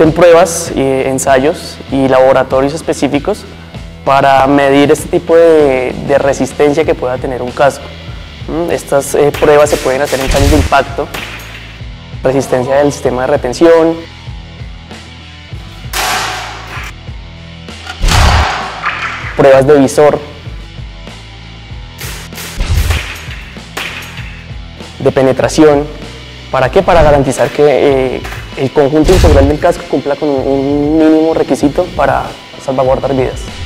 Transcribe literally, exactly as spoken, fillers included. existen pruebas, eh, ensayos y laboratorios específicos para medir este tipo de, de resistencia que pueda tener un casco. ¿Mm? Estas eh, pruebas se pueden hacer en caños de impacto, resistencia del sistema de retención, pruebas de visor, de penetración. ¿Para qué? Para garantizar que eh, el conjunto integral del casco cumpla con un mínimo requisito para salvaguardar vidas.